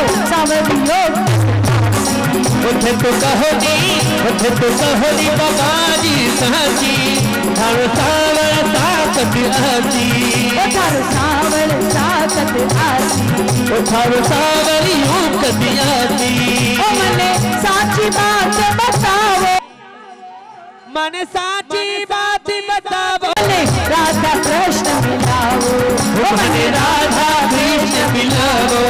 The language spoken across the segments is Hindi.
कहली बाबाजी साची थारो सावर ताकत आसी ओ थारो सावर ताकत आसी ओ थारो सावरी यूं कदी आसी ओ मने साची बात बतावे मने साची बात बतावे राधा कृष्ण मिलाओ ओ मने राधा कृष्ण मिलाओ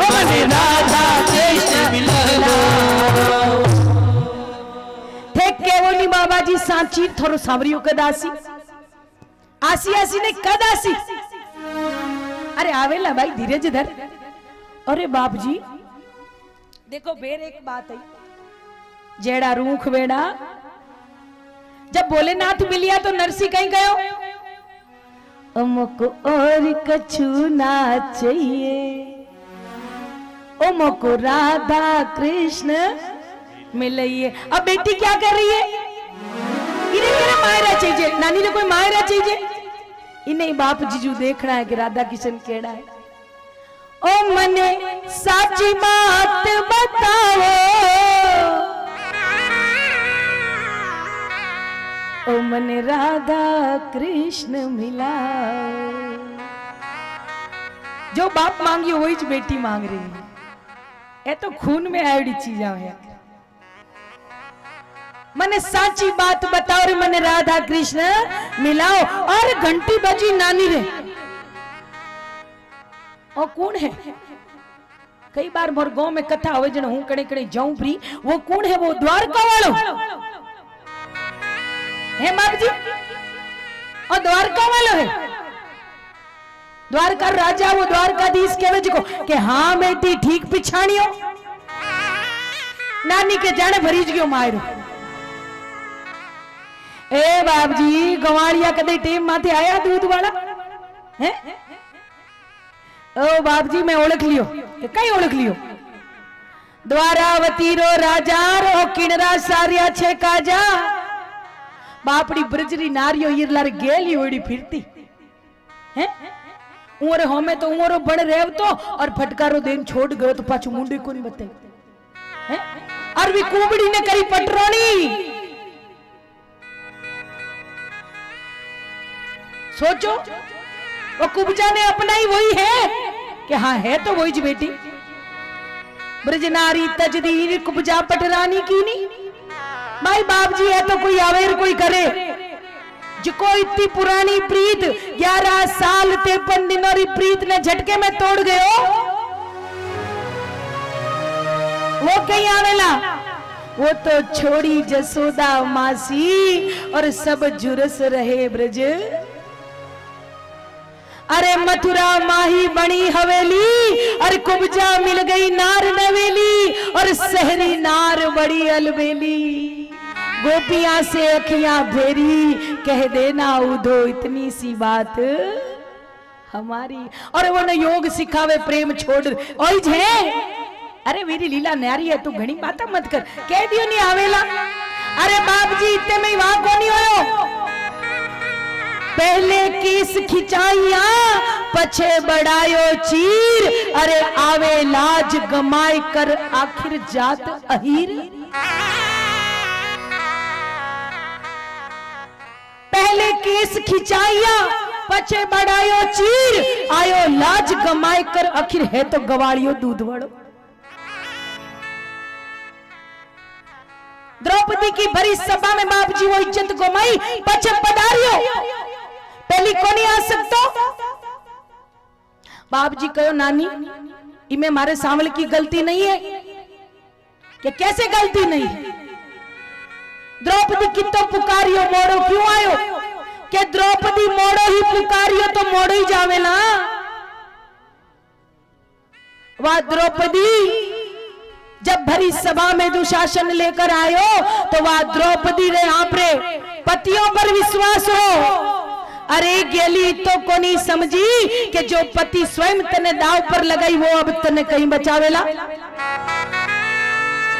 ओ मने राधा कृष्ण मिलाओ केवनी बाबा जी सांची थोरो सावरियो कदासी आसी आसी ने कदासी अरे आवेला भाई धीरज धर। अरे बाप जी देखो बेर एक बात है जेड़ा रूख वेड़ा। जब भोलेनाथ मिलिया तो नरसी कहीं गयो अमुक और कछु ना चाहिए अमुक राधा कृष्ण मिलिए। अब बेटी क्या कर रही है इन्हें मायरा चाहिए नानी ने कोई मायरा चाहिए इन्हें बाप जीजू देखना है कि राधा किशन केड़ा है। ओ मने साची बात बताओ ओ मने राधा कृष्ण मिलाओ। जो बाप मांगी वही बेटी मांग रही है ये तो खून में आई चीज है। मने साची बात बताओ रे मने राधा कृष्ण मिलाओ। और घंटी बजी नानी रे और कौन है कई बार मोर गांव में कथा हो जन हूं कड़े कड़े जाऊं फ्री वो कौन है वो द्वारका वालो है बाप जी और द्वारका वालो है द्वारका राजा वो द्वारकाधीश कहवे जी को के हां बेटी ठीक पिछाणियो नानी के जाने भरीज गयो मायरो। ए बाप जी गवाड़िया कदे टेम माथे आया दूध वाला है। ओ बाप जी मैं ओळख लियो कई ओळख लियो द्वारावती रो राजा रो किणरा सारिया छे काजा बापड़ी ब्रजरी नारियो इरलार गेली होड़ी फिरती हैं उरे होमे तो उरो बड़ रेवतो और फटकारो देन छोड़ गयो तो पाछो मुंडी कोनी बताई हैं और वी कुबड़ी ने करी पटरोनी। सोचो वो कुब्जा ने अपना ही वही है कि हाँ है तो वही जी बेटी ब्रजनारी तजदीर कुब्जा पटरानी की नहीं भाई बाप जी है तो कोई आवेर कोई करे जिको इतनी पुरानी प्रीत 11 साल 53 दिनों री प्रीत ने झटके में तोड़ गयो वो कहीं आवेला वो तो छोड़ी जसोदा मासी और सब जुरस रहे ब्रज। अरे मथुरा माही बनी हवेली और कुब्जा मिल गई नार नवेली और शहरी नार बड़ी अलबेली गोपियां से अखियां भेरी कह देना उधो इतनी सी बात हमारी। और वो न योग सिखावे प्रेम छोड़ ओई जे अरे मेरी लीला न्यारी है तू घणी बात मत कर कह दियो नहीं आवेला। अरे बाप जी इतने में वहां को नहीं होयो पहले किस खिंचाइया पछे बढ़ायो चीर अरे आवे लाज गमाए कर आखिर जात अहीर। पहले किस खिंचाइया पछे बढ़ायो चीर आयो लाज गमाए कर आखिर है तो गवाड़ियो दूध वाड़ो। द्रौपदी की भरी सभा में बाप जी वो इज्जत गमाई पछे पधारियो पहली कोनी आ सकता बाप जी कहो नानी इमे मारे सांवल की गलती नहीं है कि कैसे गलती नहीं है द्रौपदी की तो पुकारियो मोड़ो क्यों आयो कि द्रौपदी मोड़ो ही पुकारियो तो मोड़ो ही जावे ना वाह। द्रौपदी जब भरी सभा में दुशासन लेकर आयो तो वाह द्रौपदी रे आपरे पतियों पर विश्वास हो। अरे गेली तो कोनी समझी कि जो पति स्वयं तने दाव पर लगाई वो अब तने कहीं बचावेला।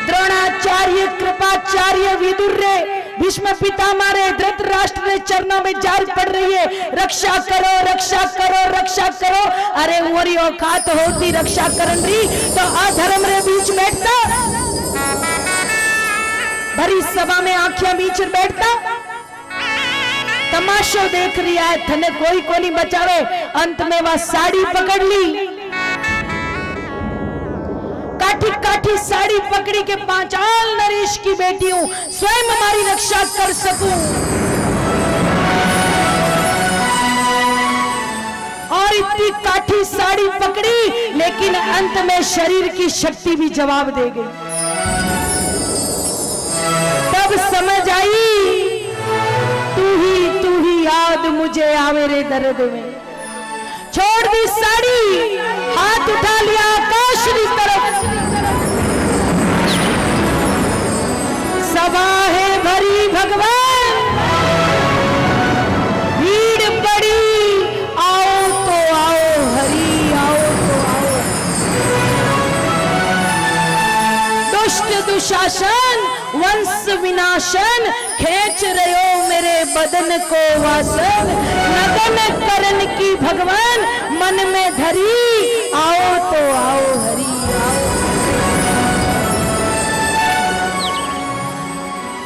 द्रोणाचार्य कृपाचार्य विदुर रे भीष्म पितामह धृतराष्ट्र के चरणों में जार पड़ रही है, रक्षा करो रक्षा करो रक्षा करो। अरे ओरी औकात होती रक्षा करन री तो अधर्म रे बीच बैठता, भरी सभा में आंखें बीच बैठता, तमाशो देख रिया है, थने कोई को नहीं बचावे। अंत में वह साड़ी पकड़ ली, काठी काठी साड़ी पकड़ी के पांचाल नरेश की बेटी हूं, स्वयं हमारी रक्षा कर सकूं। और इतनी काठी साड़ी पकड़ी, लेकिन अंत में शरीर की शक्ति भी जवाब दे गई। तब समझ आई तू ही याद मुझे आ मेरे दर्द में। छोड़ दी साड़ी, हाथ उठा लिया आकाश की तरफ। सभा है भरी भगवान, भीड़ बड़ी, आओ तो आओ हरि, आओ तो आओ। दुष्ट दुशासन वंश विनाशन, खेच रहे हो मेरे बदन को वासन। नगन करन की भगवान मन में धरी, आओ तो आओ हरि।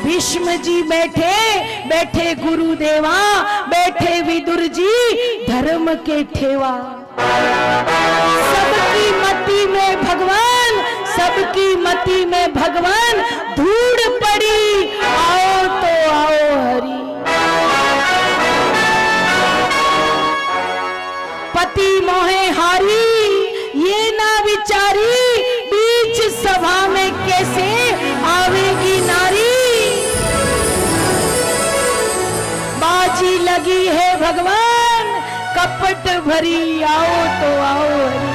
भीष्म जी बैठे, बैठे गुरुदेवा, बैठे विदुर जी धर्म के ठेवा। सबकी मति में भगवान, सबकी मति में भगवान, धूड़ पड़ी, आओ तो आओ हरि। पति मोहे हारी ये ना विचारी, बीच सभा में कैसे आवेगी नारी। बाजी लगी है भगवान कपट भरी, आओ तो आओ हरि।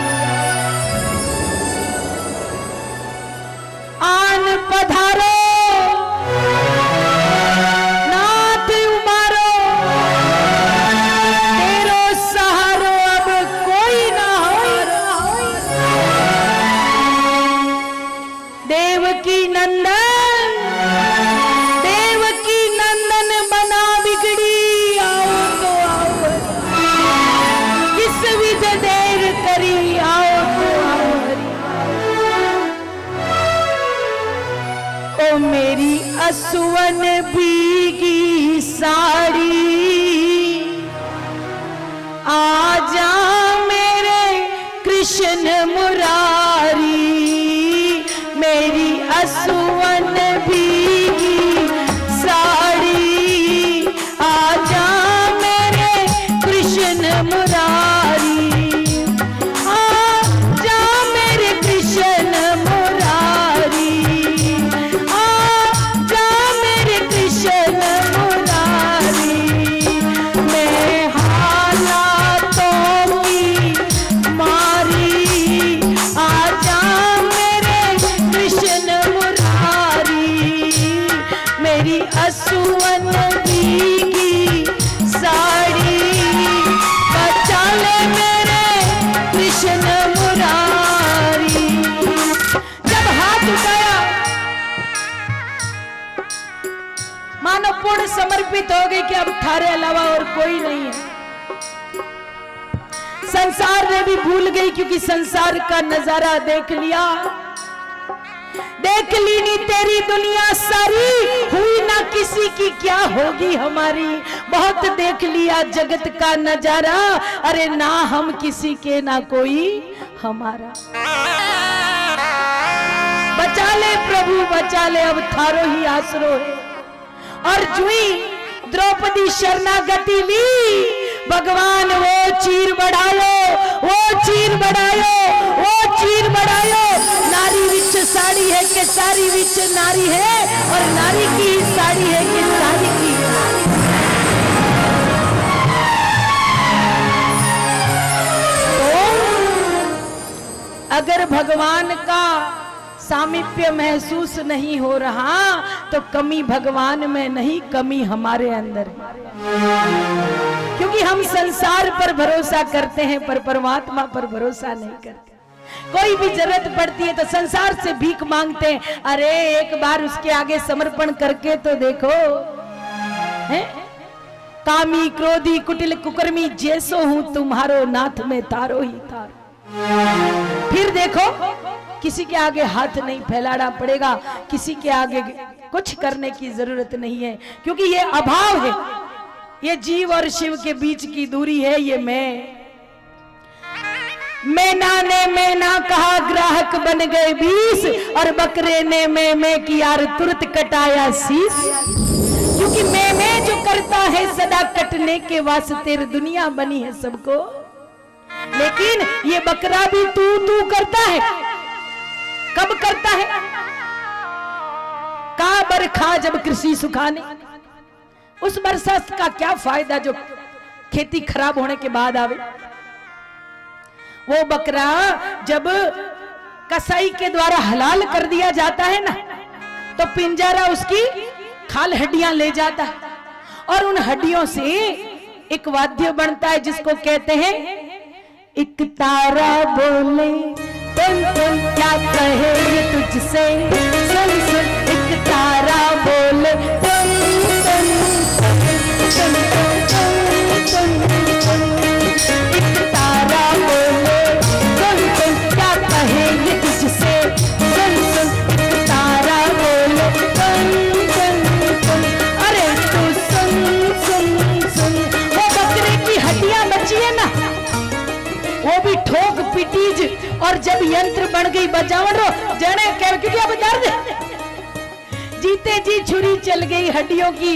आन पधारो नाथ उमारो, तेरो सहारो अब कोई ना हो। देव की नंदन मेरी असुवन भीगी साड़ी, आजा मेरे कृष्ण मुरारी। मेरी असुवन भीगी साड़ी, आजा मेरे कृष्ण मुरारी। पूर्ण समर्पित हो गई कि अब थारे अलावा और कोई नहीं है। संसार ने भी भूल गई, क्योंकि संसार का नजारा देख लिया। देख लीनी तेरी दुनिया सारी, हुई ना किसी की क्या होगी हमारी। बहुत देख लिया जगत का नजारा, अरे ना हम किसी के ना कोई हमारा। बचा ले प्रभु बचा ले, अब थारो ही आसरो है। और जुई द्रौपदी शरणागति ली, भगवान वो चीर बढ़ायो, वो चीर बढ़ायो, वो चीर बढ़ायो। नारी विच साड़ी है कि साड़ी विच नारी है, और नारी की साड़ी है कि साड़ी की। तो अगर भगवान का सामीप्य महसूस नहीं हो रहा, तो कमी भगवान में नहीं, कमी हमारे अंदर है। क्योंकि हम संसार पर भरोसा करते हैं, पर परमात्मा पर भरोसा नहीं करते। कोई भी जरूरत पड़ती है तो संसार से भीख मांगते हैं, अरे एक बार उसके आगे समर्पण करके तो देखो। हैं? कामी क्रोधी कुटिल कुकर्मी जैसो हूं तुम्हारो नाथ में तारो ही तारो। फिर देखो किसी के आगे हाथ नहीं फैलाना पड़ेगा, किसी के आगे कुछ करने की जरूरत नहीं है, क्योंकि ये अभाव है, ये जीव और शिव के बीच की दूरी है। ये मैना ने मैना कहा, ग्राहक बन गए 20, और बकरे ने मैं की यार तुरंत कटाया शीश। क्योंकि मैं जो करता है सदा कटने के वास्ते, दुनिया बनी है सबको, लेकिन ये बकरा भी तू करता है। कब करता है? का बरखा जब कृषि सुखाने, उस बरसात का क्या फायदा जो खेती खराब होने के बाद आवे। वो बकरा जब कसाई के द्वारा हलाल कर दिया जाता है ना, तो पिंजारा उसकी खाल हड्डियां ले जाता है, और उन हड्डियों से एक वाद्य बनता है जिसको कहते हैं एक तारा। बोले तुम क्या कहे तुझसे, सुन एक तारा बोले और जब यंत्र बन गई बजावन रो जने कह क्योंकि अब दर्द जीते जी छुरी चल गई, हड्डियों की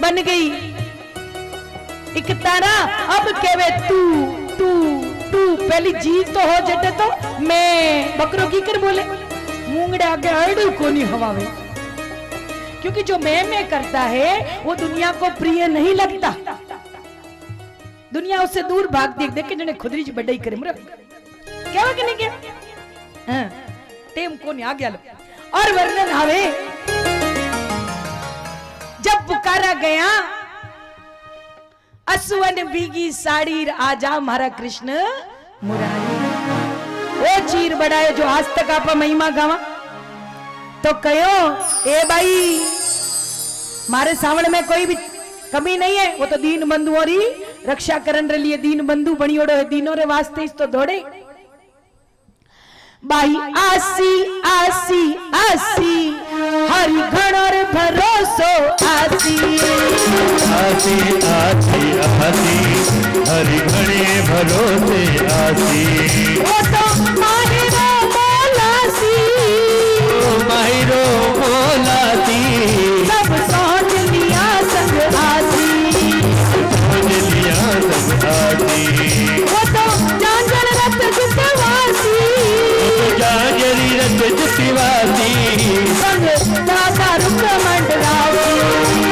बन गई एक तारा। अब कहवे तू तू तू, पहली जीत तो हो जटे तो मैं बकरो की कर बोले मूंगड़ा के अड़ू को नहीं हवावे। क्योंकि जो मैं करता है वो दुनिया को प्रिय नहीं लगता, दुनिया उससे दूर भागती है। देखे जने खुदरी जी बड़ाई करे क्या कि नहीं क्या टेम को नहीं आ गया। और वर्णन आवे जब पुकारा गया असवन बीगी साड़ी आजा मारा कृष्ण मुरारी। वो चीर बड़ाए जो आज तक आपा महिमा गावा तो कहो ए भाई मारे सावण में कोई भी कमी नहीं है। वो तो दीन बंधुओं री रक्षा करने के लिए दीन बंधु बनी ओड़ो है, दीनों रे वास्ते इस तो दौड़े। बाई आसी आसी आसी हर घणोर भरोसो आसी आसी आसी आसी हर घणे भरोसे आसी। ओ तो माहिरो मोलासी, ओ माहिरो मोलासी सब सोच लिया संग आसी, सोच लिया संग आसी। ओ तो जांजल रत जुटवासी, जांजरी रत जुटवासी संग राधा रुक मंडरासी,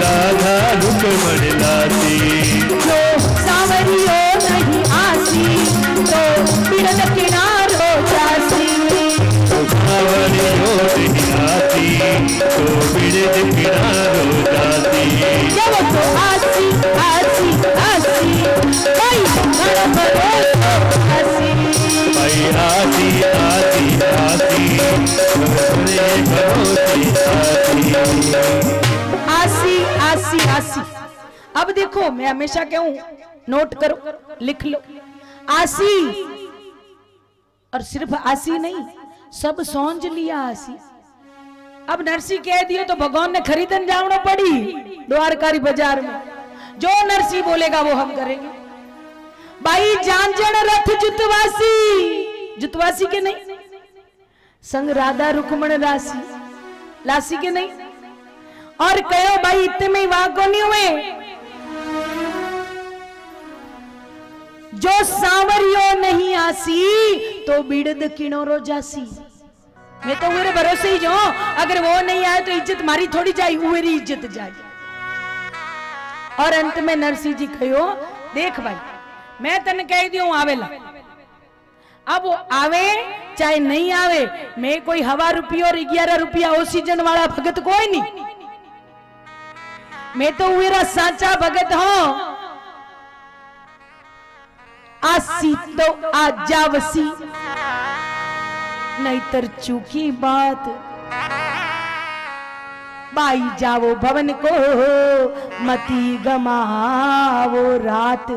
राधा रुक मंडरासी। जो सांवरियो नहीं आसी तो बिरद किनारो जासी, सांवरियो नहीं आसी तो बिरद किनारो जासी। जब तो आसी आसी आसी भाई बड़ा भरोसा आसी, भाई आसी आसी आसी बड़े भरोसे आसी आसी आसी आसी। अब देखो मैं हमेशा कहूं नोट करो लिख लो, आसी और सिर्फ आसी नहीं सब सौंज लिया आसी। अब नरसी कह दियो तो भगवान ने खरीदन जावना पड़ी द्वारकारी बाजार में, जो नरसी बोलेगा वो हम करेंगे। भाई जांजन रथ जुतवासी, जुतवासी के नहीं संग राधा रुक्मण रासी लासी के नहीं। और कहो भाई इतने में वागो नहीं हुए, जो सांवरियो नहीं आसी तो बिड़द किनोरो जासी। मैं तो उरे भरोसे ही जाऊं, अगर वो नहीं आए तो इज्जत मारी थोड़ी जाए, उरी इज्जत जाए। और अंत में नरसी जी कहो देख भाई मैं तन कह दियो आवेला, अब वो आवे चाहे नहीं आवे मैं कोई हवा रुपया और 11 रुपया ऑक्सीजन वाला भगत कोई नहीं। मैं तो मेरा साचा भगत हूं। आसी तो आजावसी, नहींतर चूकी बात बाई जाओ भवन को मती गमावो रात।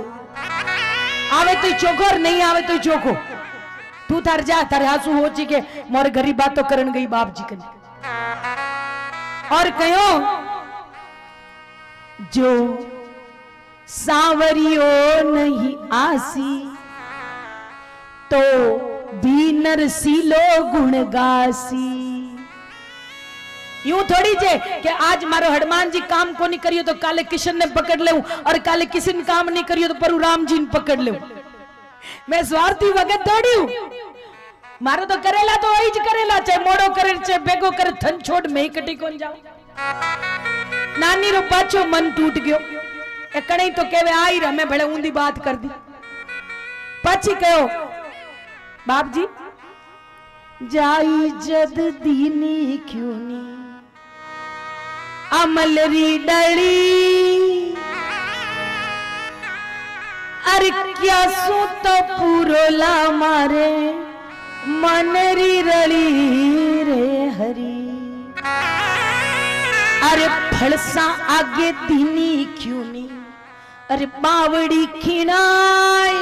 आवे तो चोखो और नहीं आवे तो चोखो, तू थार जा थार हासू हो जी के मोर गरीब बात तो करन गई बाप जी कन। और कहो जो सावरियो नहीं आसी तो भी नरसीलो गुण गासी। यूं थोड़ी जे कि आज मारो हनुमान जी काम को नहीं करियो तो काले किशन ने पकड़ ले और काले किशन काम नहीं करियो तो परशुराम जी ने पकड़ ले। मैं स्वार्थी भगत थोड़ी हूं, मारो तो करेला तो वही करेला चाहे मोड़ो करे चाहे बेगो करे थन छोड़ में कटी कोन जाओ। नानी रो पाछो मन टूट गयो ए कणई तो केवे आई रे मैं भले ऊंधी बात कर दी। पाछी कहो बाप जी जाई जद दीनी क्यों नी अमल री डली अरे क्या सो तो पुरोला मारे मन री रली रे हरी। अरे फलसा आगे दीनी क्यों नी अरे बावड़ी खिनाए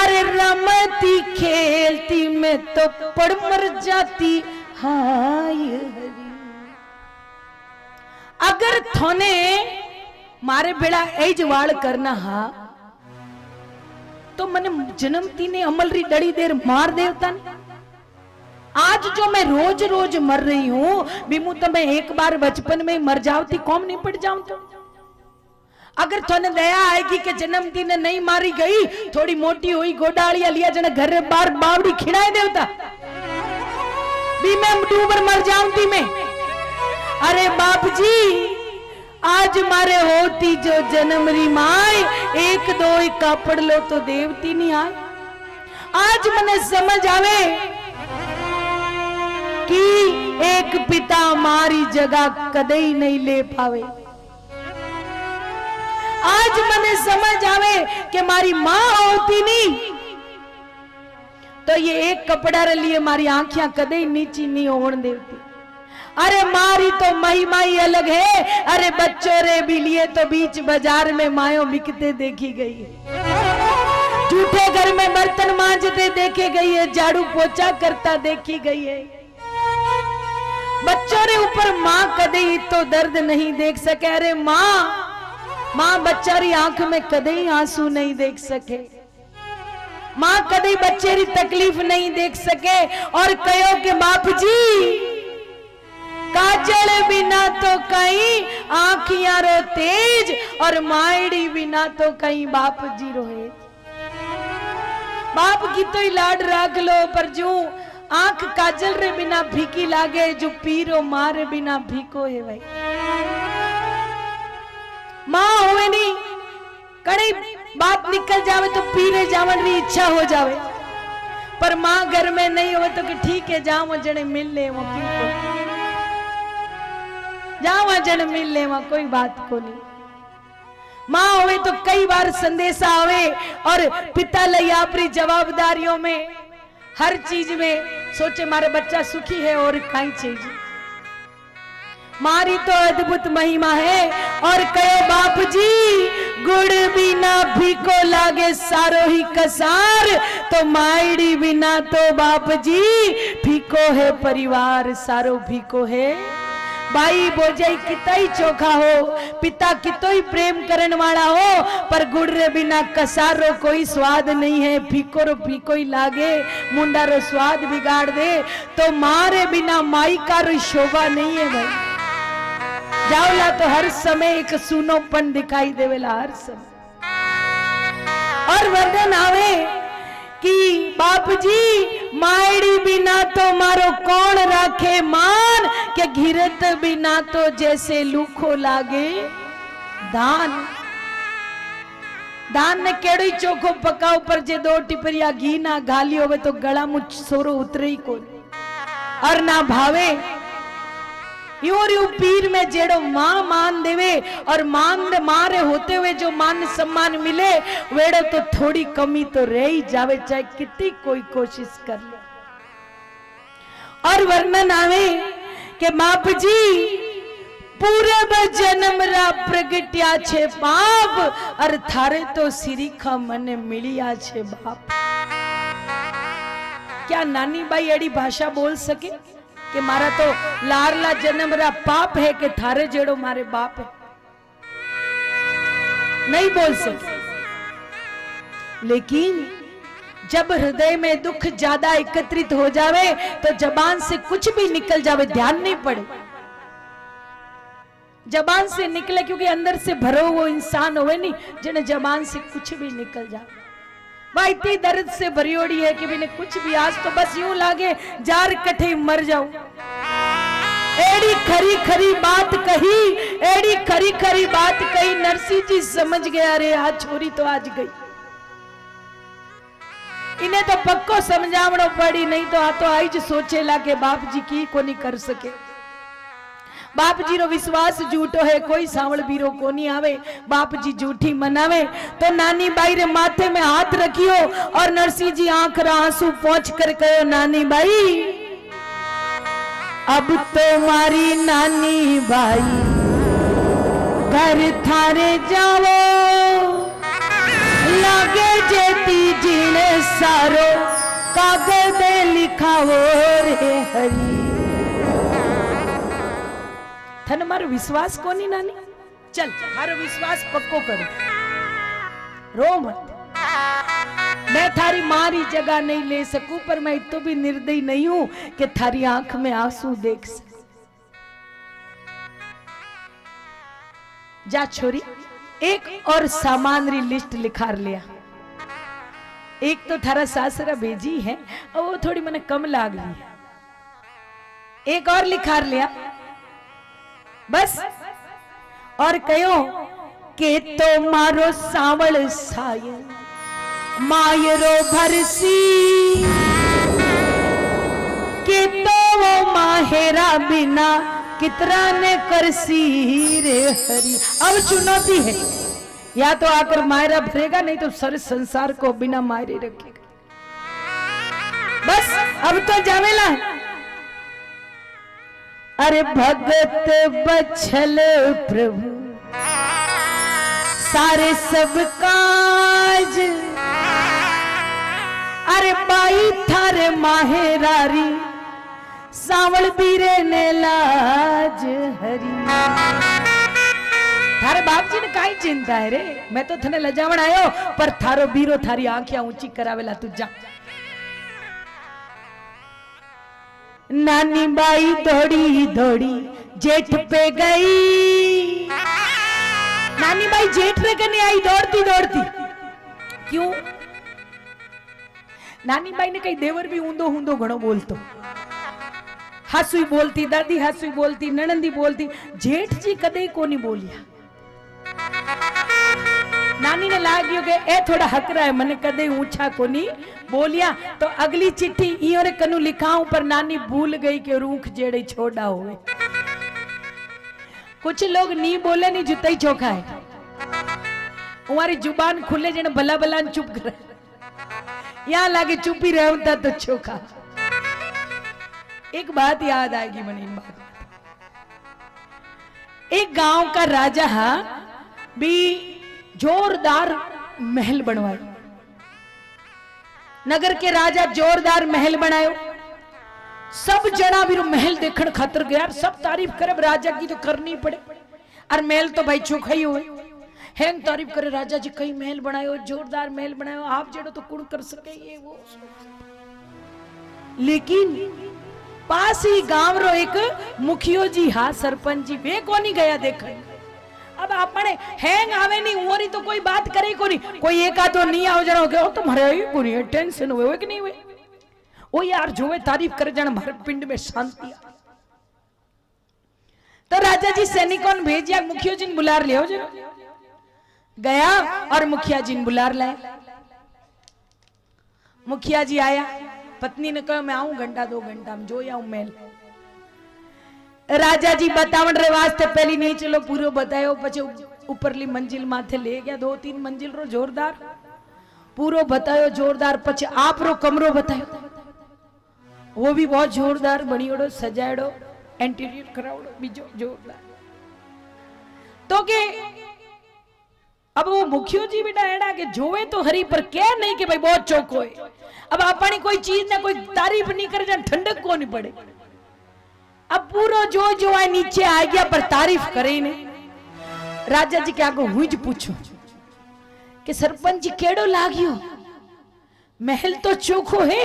अरे रमती खेलती मैं तो पड़ मर जाती हाय हरी। अगर थोने मारे बेड़ा एज वाल करना हा तो मने जन्मती ने अमल री डड़ी देर मार देवता ने। आज जो मैं रोज रोज मर रही हूं बीमू तो मैं एक बार बचपन में मर जावती कौम नहीं पड़ जाऊं। तो अगर थोने दया आएगी कि जन्मती ने नहीं मारी गई थोड़ी मोटी हुई गोडालिया लिया जने घर बार बावड़ी खिड़ाए देवता भी मैं डूबर मर जाऊंती मैं। अरे बाप जी आज मारे होती जो जन्मरी माय एक दो ही कापड़ लो तो देवती नहीं आए। आज मने समझ आवे कि एक पिता मारी जगह कदई नहीं ले पावे। आज मने समझ आवे कि मारी मां होती नहीं तो ये एक कपड़ा रे लिए मारी आंखियां कदई नीची नहीं होन देवती। अरे मारी तो महिमा ही अलग है। अरे बच्चों रे भी लिए तो बीच बाजार में मायो बिकते देखी गई है, झूठे घर में बर्तन मांजते देखे गई है, झाड़ू पोछा करता देखी गई है। बच्चों रे ऊपर माँ कदई तो दर्द नहीं देख सके। अरे माँ बच्चा री आंख में कदई आंसू नहीं देख सके। माँ कदई बच्चे री तकलीफ नहीं देख सके। और कहो के बाप जी काजल बिना तो कहीं आंखियां रो तेज और मायड़ी बिना तो कहीं बाप जी रोहे। बाप की तो लाड राख लो पर जो आंख काजल रे बिना भीकी लागे जो पीरो मारे बिना भीको है भाई। माँ होवे नहीं कड़ी बात निकल जावे तो पीरे जावन री इच्छा हो जावे पर माँ घर में नहीं होवे तो कि ठीक है जाओ जने मिल ले वो जावा जन मिल ले वहां कोई बात को नहीं। माँ होवे तो कई बार संदेशा आवे और पिता लई आपरी जवाबदारियों में हर चीज में सोचे मारे बच्चा सुखी है और कई चीज। मारी तो अद्भुत महिमा है। और कहो बाप जी गुड़ बिना भीको लागे सारो ही कसार तो मायड़ी बिना तो बाप जी भीको है परिवार सारो भीको है। भाई बोझई कितई चोखा हो पिता कितोई प्रेम करन वाला हो पर गुड़ रे बिना कसारो कोई स्वाद नहीं है। फीको रो फीको ही लागे मुंडा रो स्वाद बिगाड़ दे तो मारे बिना माई का रो शोभा नहीं है भाई। जाओला तो हर समय एक सूनोपन दिखाई देवेला हर समय। और वर्णन आवे कि बाप जी मायड़ी बिना तो मारो कौन राखे मान के घिरत बिना तो जैसे लूखो लागे दान। दान ने केड़ी चोखो पकाओ पर जे दो टिपरिया घी ना घाली होवे तो गला मुझ सोरो उतरे ही कोन और ना भावे। योरी पीर में जेड़ो मां मान देवे और मान मारे होते हुए जो मान सम्मान मिले वेड़ो तो थोड़ी कमी तो रह ही जावे चाहे कितनी कोई कोशिश कर ले। और वर्णन आवे के बाप जी पूरब जन्म रा प्रगटिया छे बाप और थारे तो सिरीखा मने मिलिया छे बाप। क्या नानी बाई अड़ी भाषा बोल सके कि मारा तो लारला जन्म रा पाप है कि थारे जेड़ो मारे बाप है? नहीं बोल सके। लेकिन जब हृदय में दुख ज्यादा एकत्रित हो जावे तो जबान से कुछ भी निकल जावे, ध्यान नहीं पड़े, जबान से निकले, क्योंकि अंदर से भरो वो इंसान होवे नहीं जिन्हें जबान से कुछ भी निकल जावे। भाई इतनी दर्द से भरियोड़ी है कि मैंने कुछ भी आज तो बस यूं लागे जार कठे मर जाऊं। एड़ी खरी खरी बात कही, एड़ी खरी खरी बात कही, नरसी जी समझ गया रे आज छोरी तो आज गई। इन्हें तो पक्को समझावनो पड़ी, नहीं तो आ तो आज सोचेला के बाप जी की कोनी कर सके। बाप जी रो विश्वास झूठो है, कोई सावल बीरो कोनी आवे, बाप जी झूठी मनावे। तो नानी बाई रे माथे में हाथ रखियो और नरसी जी आंख रा आंसू पोंछ कर कहो, नानी बाई अब तो मारी नानी बाई घर थारे जावो, लागे जेती जीने सारो कागज लिखावो रे हरी। थन मारो विश्वास कोनी नानी, चल थारो विश्वास पक्को करो, रो मत। मैं थारी मारी जगह नहीं ले सकूं पर मैं इतो भी निर्दयी नहीं हूं कि थारी आंख में आंसू देख सकूं। जा छोरी, एक और सामान री लिस्ट लिखार लिया। एक तो थारा सासरा भेजी है और वो थोड़ी मने कम लाग ली, एक और लिखार लिया बस। और कहो के तो मारो सावल साय मायरो भरसी, के तो वो माहेरा बिना कितरा ने करसी रे हरी। अब चुनौती है, या तो आकर मायरा भरेगा नहीं तो सर संसार को बिना मायरे रखेगा। बस अब तो जावेला है। अरे भगत बछल प्रभु सारे सब काज, अरे बाई थारे माहेरारी सावल बीरे ने लाज हरी। थारे बाप जी ने काई चिंता है रे, मैं तो थने लजावण आयो पर थारो बीरो थारी आंखियां ऊंची करावेला, तू जा। नानी बाई दौड़ी दौड़ी जेठ पे गई, नानी बाई जेठ पे कने आई दौड़ती दौड़ती। क्यों? नानी बाई ने कहीं देवर भी ऊंधो ऊंधो घणो बोलतो, हासुई बोलती, दादी हासुई बोलती, ननंदी बोलती, जेठ जी कदे कोनी बोलिया। नानी ने लाग्यो के ए थोड़ा हकरा है, मने कदे ऊंचा कोनी बोलिया। तो अगली चिट्ठी इयोरे कनु लिखाऊं पर नानी भूल गई के रूख जेड़े छोड़ा होवे। कुछ लोग नी बोले नी जुताई चोखा है, हमारी जुबान खुले जने भला भला चुप करे, यहाँ लागे चुपी रहता तो चोखा। एक बात याद आएगी मनी बात, एक गांव का राजा भी जोरदार महल बनवाया, नगर के राजा जोरदार महल बनायो। सब जना भी महल देखण खातर गया, सब तारीफ करे, राजा की तो करनी पड़े, और महल तो भाई चोखा ही हुए। हैंग तारीफ करे, राजा जी कई महल बनायो, जोरदार महल बनायो, आप जेड़ो तो कुण कर सके ये वो। लेकिन पास ही गांव रो एक मुखियो जी सरपंच जी वे कोनी गया देखण। अब आपने हैंग आवे नहीं होरी तो कोई बात करे कोनी, कोई एक आदो नहीं आओ जरा के ओ तुम्हारे आई पूरी टेंशन होवे हो कि नहीं हुए। ओ यार जोवे तारीफ करे जण भर पिंड में शांति। तो राजा जी सैनिकों ने भेजिया मुखिया जी ने बुला लियो जे गया, और मुखिया जी ने बुला लाए। मुखिया जी आया, पत्नी ने कहो मैं आऊं घंटा दो घंटा में जोया हूं मेल। राजा जी बतावण रे वास्ते पहली नहीं चलो पूरो बतायो, पछे ऊपरली मंजिल माथे ले गया, दो तीन मंजिल रो जोरदार पूरो बतायो जोरदार, पछे आप रो कमरो बतायो। वो भी बहुत जोरदार बनियोड़ो सजाड़ो एंटीरियर करावड़ो बीजो जोरदार। तो के अब वो मुखियो जी बेटा एड़ा के जोवे तो हरी पर कह नहीं के भाई बहुत चौको है। अब आपने कोई चीज ना कोई तारीफ नहीं करे जान ठंडक को नहीं पड़े। अब पूरा जो जो आए नीचे आ गया पर तारीफ करे ही नहीं। राजा जी के आगे हुई जी पूछो कि सरपंच जी केड़ो लागियो महल तो चौखो है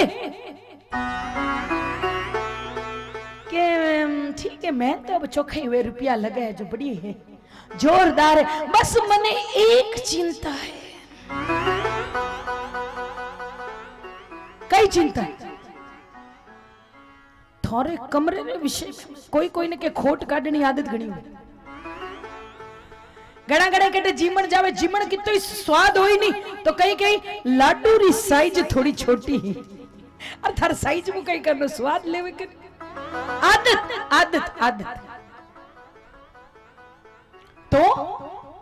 के ठीक है मैं तो अब चौखे हुए रुपया लगा है जो बड़ी है जोरदार है। बस मने एक चिंता है। कई चिंता है थोड़े कमरे में विषय कोई कोई ने के खोट काटनी आदत घणी घणा घणा कहते जीमण जावे जीमण की तो स्वाद हो ही नहीं तो कहीं कहीं लाडू री साइज थोड़ी छोटी है अर्थात साइज में कहीं करनो स्वाद लेवे कर आदत आदत आदत। तो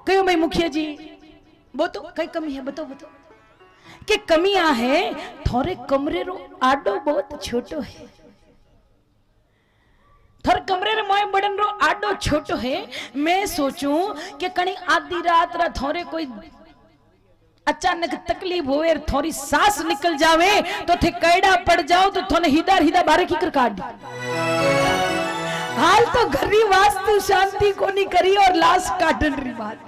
कहो भाई मुखिया जी वो तो कई कमी है बताओ बताओ कि कमी आ है थोड़े कमरे रो आडो बहुत छोटो है थोड़े कमरे रो मोय बड़न रो आडो छोटो है। मैं सोचूं कि कणी आधी रात रा थोड़े कोई अचानक तकलीफ होए थोड़ी सांस निकल जावे तो थे कैडा पड़ जाओ तो थोने हिदार हिदा बारे की कर काट हाल तो घरी वास्तु शांति को नहीं करी और लाश काटन री बात।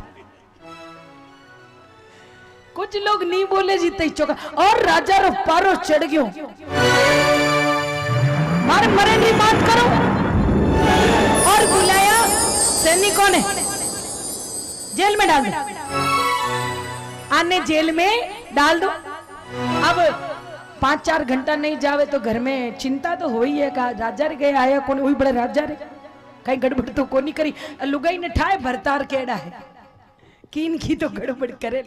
कुछ लोग नहीं बोले जीते चौका और राजा रो पारो चढ़ गयो मारे मरे नहीं बात करो और बुलाया सैनिकों ने जेल में डाल दो आने जेल में डाल दो। अब 5-4 घंटा नहीं जावे तो घर में चिंता तो हो ही है का राजा रे गए आया कोनी हुई बड़े राजा रे कहीं गड़बड़ तो कोनी करी लुगाई ने ठाए भरतार केड़ा है कीन की तो गड़बड़ करे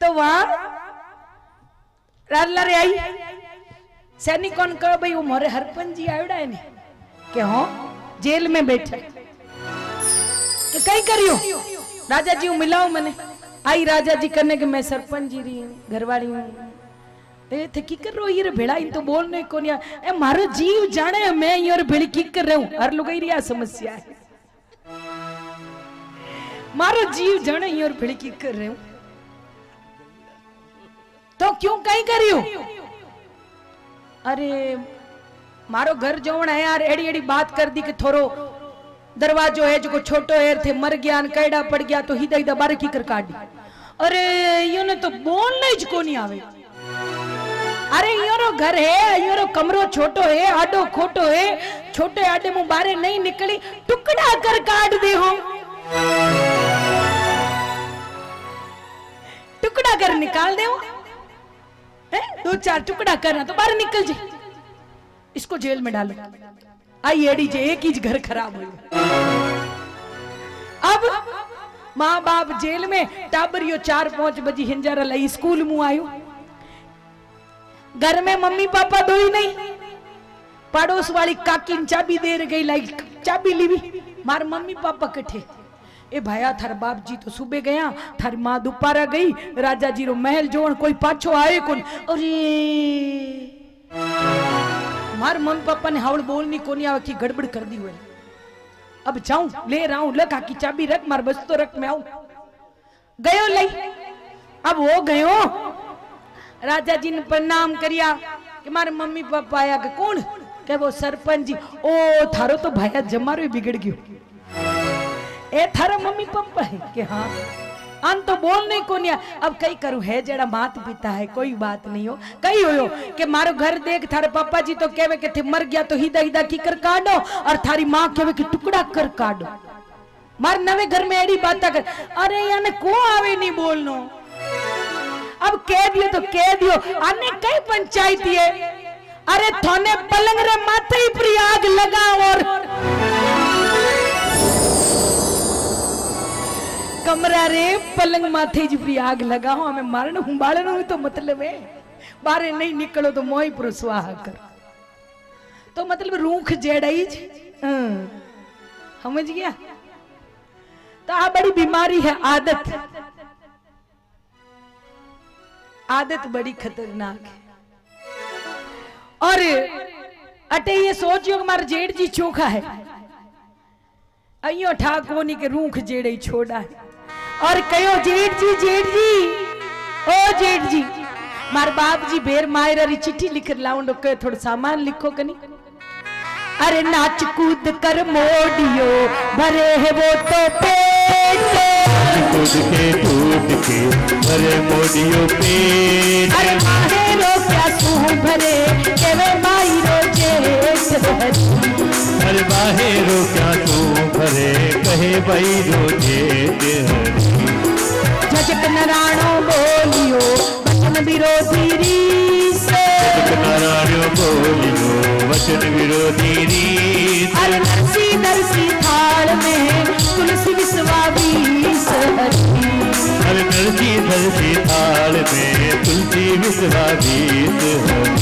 तो वहां राजला रे आई सैनिकों ने कहो भाई वो मोरे हरपन जी आयोड़ा है ने के हो जेल में बैठे के कई करियो राजा जी मिलाओ मने आई राजा जी करने के मैं सरपंच जी रही घरवाली ए थे की कर रो ये भेड़ा इन तो बोलने को नहीं ए मारो जीव जाने मैं ये और भेड़ी की कर रहा हूं हर लुगाई रिया समस्या है मारो जीव जाने ये और भेड़ी की कर रहा हूं तो क्यों कहीं करियो अरे मारो घर जोवण है यार एड़ी एड़ी बात कर दी कि थोरो दरवाजो है जो छोटो है थे मर गया कैडा पड़ गया तो हिदा हिदा बारे की कर काट दी अरे योने तो बोलने ही को नहीं आवे अरे योरो घर है योरो कमरो छोटो है आडो खोटो है छोटे आडे मुंह बारे नहीं निकली टुकड़ा कर काट दे हो टुकड़ा कर निकाल दे हो 2-4 टुकड़ा करना तो बाहर निकल जाए इसको जेल में डालो आई एडी जे एक ही घर खराब हुई। अब माँ बाप जेल में टाबरियो 4-5 बजी हिंजारा लाई स्कूल मुँह आयो घर में मम्मी पापा दो ही नहीं पड़ोस वाली काकी चाबी देर गई लाई चाबी लीवी मार मम्मी पापा कठे ए भाया थार बाप जी तो सुबह गया थार माँ दोपहरा गई राजा जी रो महल जोन कोई पाछो आए कोन अरे मार मम्मी पापा ने हावड़ बोलनी कोनी आवे की गड़बड़ कर दी हुए अब जाऊं ले रहा हूं लगा की चाबी रख मार बस तो रख मैं आऊं गयो ले अब वो गयो राजा जी ने प्रणाम करिया कि मार मम्मी पापा आया के कौन के वो सरपंच जी ओ थारो तो भाया जमारो बिगड़ गयो ए थारा मम्मी पापा है के हां अन तो बोलने को नहीं अब कई करूं है जड़ा मात पिता है कोई बात नहीं हो कई होयो कि मारो घर देख थारे पापा जी तो कहवे के थे मर गया तो हिदा हिदा की कर काटो और थारी मां कहवे कि टुकड़ा कर काटो मार नवे घर में एड़ी बात कर अरे याने को आवे नहीं बोलनो अब कह दियो तो कह दियो आने कई पंचायती है अरे थाने पलंग रे माथे ही प्री आग लगा और कमरा रे पलंग माथे जी आग लगाओ हमें मारना हुंबालना हुई तो मतलब है बारे नहीं निकलो तो मोई प्रोत्साह कर तो मतलब रूख जड़ाई समझ गया तो आ बड़ी बीमारी है आदत आदत बड़ी खतरनाक है और अटे ये सोचियो मार जेठ जी चोखा है अयो ठाकोनी के रूख जेड़े छोड़ा है और कयो जेठ जी मार बाप जी बेर मायरा री चिट्ठी लिख लाउंडो कयो थोड़ा सामान लिखो कनी। अरे नाच कूद कर मोडियो भरे है वो तो पेट कूद के भरे मोडियो पेट। अरे माहेरो क्या सूह भरे केवे मायरो जेठ हरी। अरे माहेरो क्या सूह भरे कहे भाईरो जेठ हरी। झजक नारायणो बोलियो वचन विरोधी रीस। झजक नारायणो बोलियो वचन विरोधी रीत। अरे नरसी नरसी थाल में तुलसी विश्वावीस हरी। अरे नरसी नरसी थाल में तुलसी विश्वावीस हरी।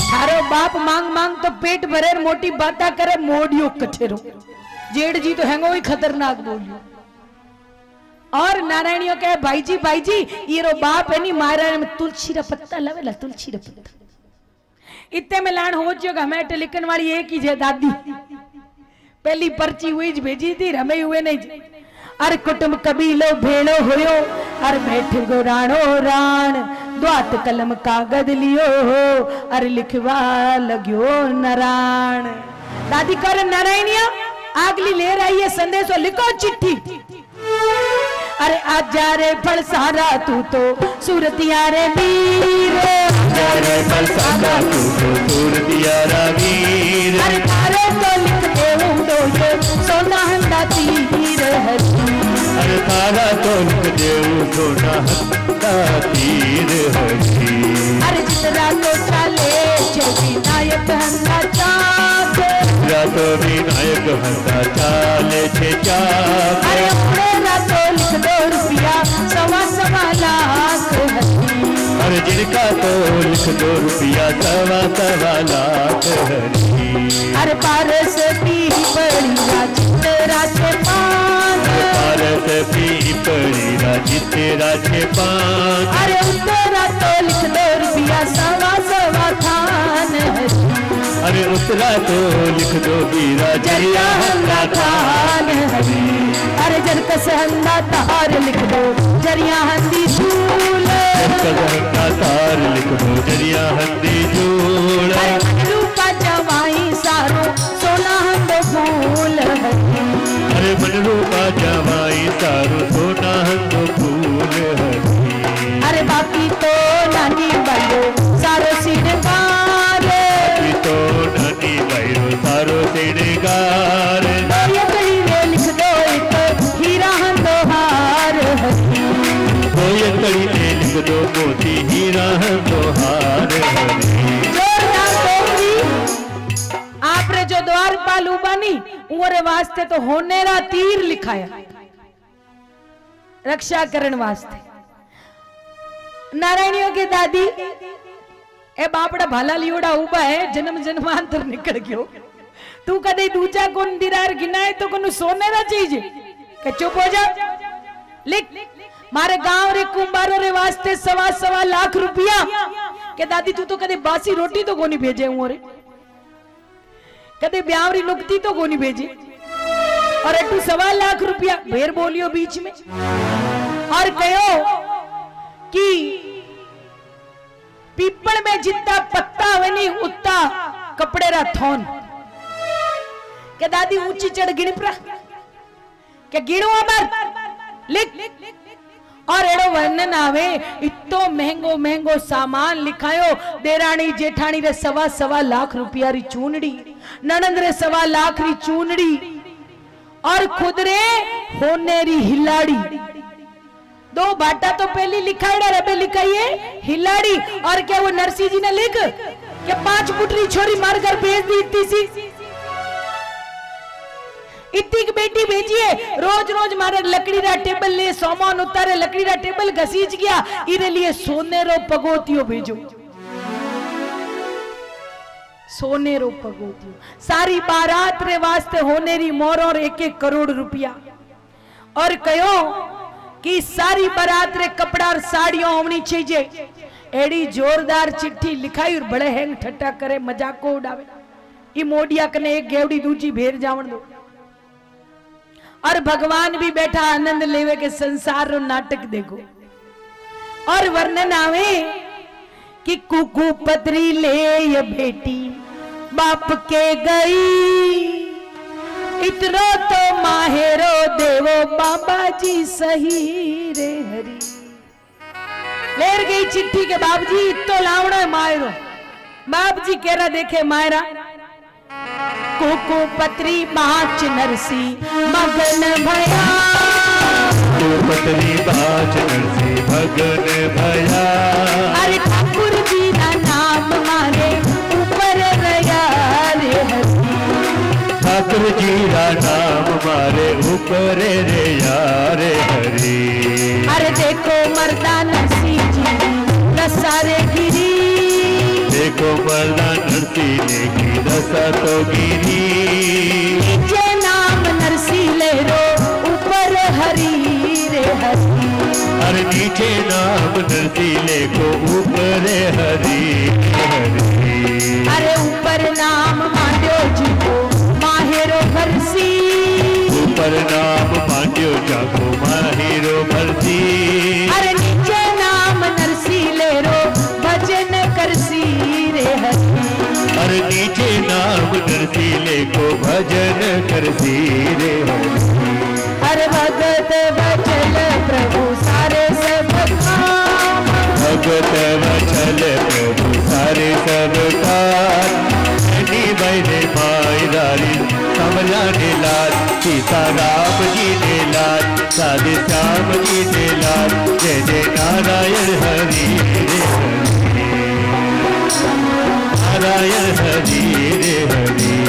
थारो बाप मांग मांग तो पेट भरे मोटी बाता करे मोडियो कठेरो। जेठ जी तो हैंगो ही खतरनाक बोलियो। और नारायणियों कहे भाई जी ये रो बाप है नी मारा में तुलसी रा पत्ता लवेला तुलसी रा पत्ता। इतने में लान हो जो हमें टेलिकन वाली एक ही दादी पहली पर्ची हुई भेजी थी हमें हुए नहीं। अर कुटुंब कबीलो भेड़ो हुयो अर बैठे गो राणो राण द्वात कलम कागज लियो हो अर लिखवा लग्यो नारायण। दादी कर नारायणिया आगली ले रही है संदेशो लिखो चिट्ठी। अरे आजा रे फल सारा तू तो सूरतिया रे वीर। अरे बरसाना तू तो सूरतिया रावीर। अरे तारे तो लिख दे उंडो ये सोना हंदा तीर हरी। अरे तारा तो लिख दे उंडो ना हंदा तीर हरी। अरे जितरा तो चाले चली नायक हंदा चाप। जितरा तो भी नायक हंदा चाले छे चाप। अरे अपने ना तो लिख दो रुपया सवा सवा लाख हरी। अरे जिनका तो लिख दो रुपया सवा सवा लाख हरी। अरे पारस पी पड़ी जितेरा के पान। पारस पी पड़ी जितेरा के पान। अरे उतरा तो लिख दो रुपया सवा सवा खान हरी। अरे उतरा तो लिख दो बीरा जया हंदा खान हरी। अरे जनकस हंदा तार लिख दो जरिया हंदी झूल। जनकस तार लिख दो जरिया हंदी झूल। अरे का जवाई सारो सोना हंदो फूल हरी। अरे मनरू का जवाई सारो सोना हंदो फूल हरी। अरे बाकी तो नानी बलो सारो सिंगार। बाकी तो नानी बलो सारो सिंगार। लिख दो एक हीरा हंदो हार हरी। तो ये कड़ी दो मोती हीरा दोहार आप रे जो द्वार पालू बानी उरे वास्ते तो होनेरा तीर लिखाया रक्षा करण वास्ते। नारायणियों की दादी ए बापड़ा भाला लियोड़ा उबा है जन्म जन्मांतर निकल गयो तू कदे दूजा कोन दिरार गिनाए तो कोन सोनेरा चीज के चुप हो जा। लिख मारे गांव रे कुंभारो रे वास्ते सवा सवा लाख रुपया के दादी तू तो कदे बासी रोटी तो कोनी भेजे उरे कदे ब्यावरी नुकती तो कोनी भेजे और अटू सवा लाख रुपया भेर बोलियो बीच में। और कहो कि पीपल में जितना पत्ता वनी उतना कपड़े रा थोन के दादी ऊंची चढ़ गिणप्रा के गिणो अमर। लिख और एड़ो वर्णन आवे इतो महंगो महंगो सामान लिखायो देराणी जेठाणी रे सवा सवा लाख रुपया री चूनड़ी ननंद रे सवा लाख री चूनड़ी और खुद रे होनेरी हिलाड़ी। दो बाटा तो पहली लिखाएड़ा रे बे लिखाइए हिलाड़ी। और क्या वो नरसी जी ने लिख के 5 पुटरी छोरी मारकर भेज दी इतनी सी इतनी बेटी भेजिए रोज रोज मारे लकड़ी रा टेबल ले सामान उतारे लकड़ी रा टेबल घसीच गया इरे लिए सोनेरो पगोतियो भेजो सोनेरो पगोतियो। सारी बारात रे वास्ते होनेरी मोर और 1-1 करोड़ रुपया। और कहो कि सारी बारात रे कपड़ा और साड़ियों होनी चाहिए एड़ी जोरदार चिट्ठी लिखाई और बड़े हैंग ठट्टा करे मजाक को उड़ावे। ई मोडिया कने एक गेवड़ी दूजी भेर जावन दो। और भगवान भी बैठा आनंद लेवे के संसार रो नाटक देखो। और वर्णन आवे कि कुकू पत्री ले ये बेटी बाप के गई, इतरो तो माहेरो देवो बाबा जी सही रे हरी। लेर गई चिट्ठी के बाप जी तो लावणो मायरो। बाप जी केरा देखे मायरा कुकू पत्री बाच नरसी मगन भया, कुकू पत्री बाच नरसी मगन भया। अरे ठाकुर जी ना नाम मारे ऊपर रया रे हसी, ठाकुर जी ना नाम मारे ऊपर रया रे हरी। अरे देखो मर्दा नरसी जी रसारे गिरी, देखो मर्दा नरसी जी रसा तो गिरी। नीचे नाम नरसी लहरो ऊपर हरी रे हसी, अरे नीचे नाम नरसी ले को ऊपर हरी हरी। अरे ऊपर नाम मांड्यो जी को माहेरो भरसी, ऊपर नाम मांड्यो जा को माहेरो भरसी। अरे नीचे नाम नरसी लहरो भजन करसी रे हसी, अरे नीचे नाम नरसीले को भजन करसी रे हसी। हर भगत बचल प्रभु सारे सब का, भगत बचल प्रभु सारे सब का। धनी बहने भाई दारी समझा ने लाल, सीताराम जी ने लाल, साधे श्याम जी ने लाल। जय जय नारायण हरि रे हरि, नारायण हरि रे हरि।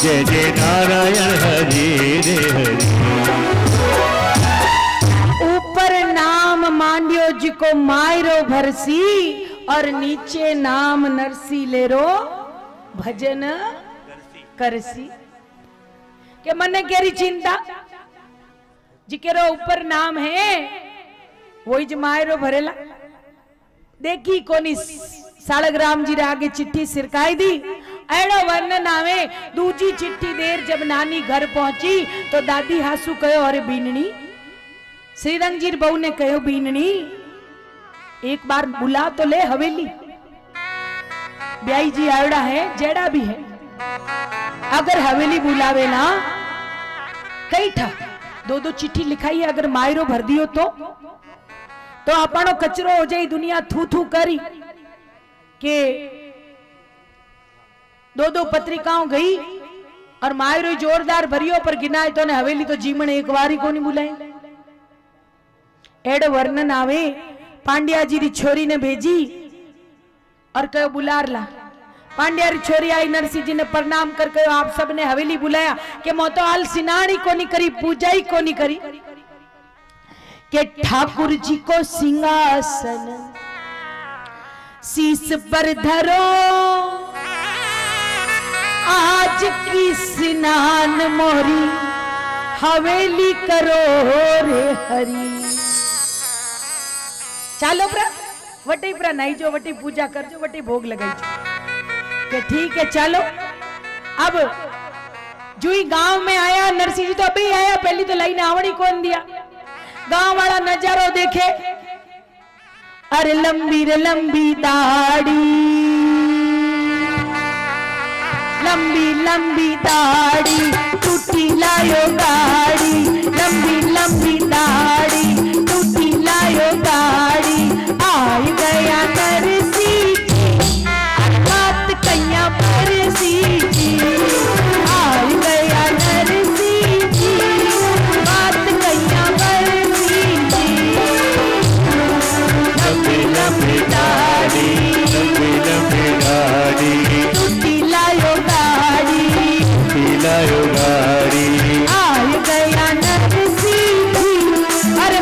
जय जय नारायण हरि रे हरि। ऊपर नाम मांडियो जी को मायरो भरसी, और नीचे नाम नरसी लेरो भजन करसी। के मने केरी चिंता जी केरो ऊपर नाम है वही जो मायरो भरेला। देखी कोनी सालग्राम जी आगे चिट्ठी सिरकाई दी। एड़ो वर्णन आवे दूजी चिट्ठी देर जब नानी घर पहुंची तो दादी हासू कहो अरे बीननी। श्रीरंगजीर बहू ने कहो बीननी एक बार बुला तो ले हवेली, ब्याई जी आवड़ा है जेड़ा भी है, अगर हवेली बुलावे ना कई था। दो दो चिट्ठी लिखाई अगर मायरो भर दियो तो आपनो कचरो हो जाए दुनिया थू थू करी। के दो दो पत्रिकाओं गई और मायरो जोरदार भरियो पर गिनाए तो ने हवेली तो जीवन एक बार ही को नहीं बुलाए। एड़ो वर्णन आवे पांड्या जी री छोरी ने भेजी और कहो बुलार ला। पांड्या री छोरी आई नरसी जी ने प्रणाम कर कहो आप सब ने हवेली बुलाया के मोतो आल सिनारी को नहीं करी, पूजा ही को नहीं करी। के ठाकुर जी को सिंहासन शीश पर धरो, आज की स्नान मोरी हवेली करो रे हरी। चलो प्रा वटे प्रा नहीं जो वटे पूजा कर जो वटे भोग लगाई जो के ठीक है चलो। अब जो ही गांव में आया नरसी जी तो अभी आया, पहली तो लाइन आवड़ी कौन दिया। गांव वाला नजारो देखे अरे लंबी रे लंबी दाढ़ी, लंबी लंबी दाढ़ी टूटी लायो गाड़ी, लंबी लंबी दाढ़ी टूटी लायो गाड़ी। आई गया नरसी जी बात कया परसी जी, आई गया नरसी जी बात कया परसी जी। लंबी लंबी दाढ़ी टूटी लायो गाड़ी, टूटी लायो गाड़ी। आई गया नरसी जी अरे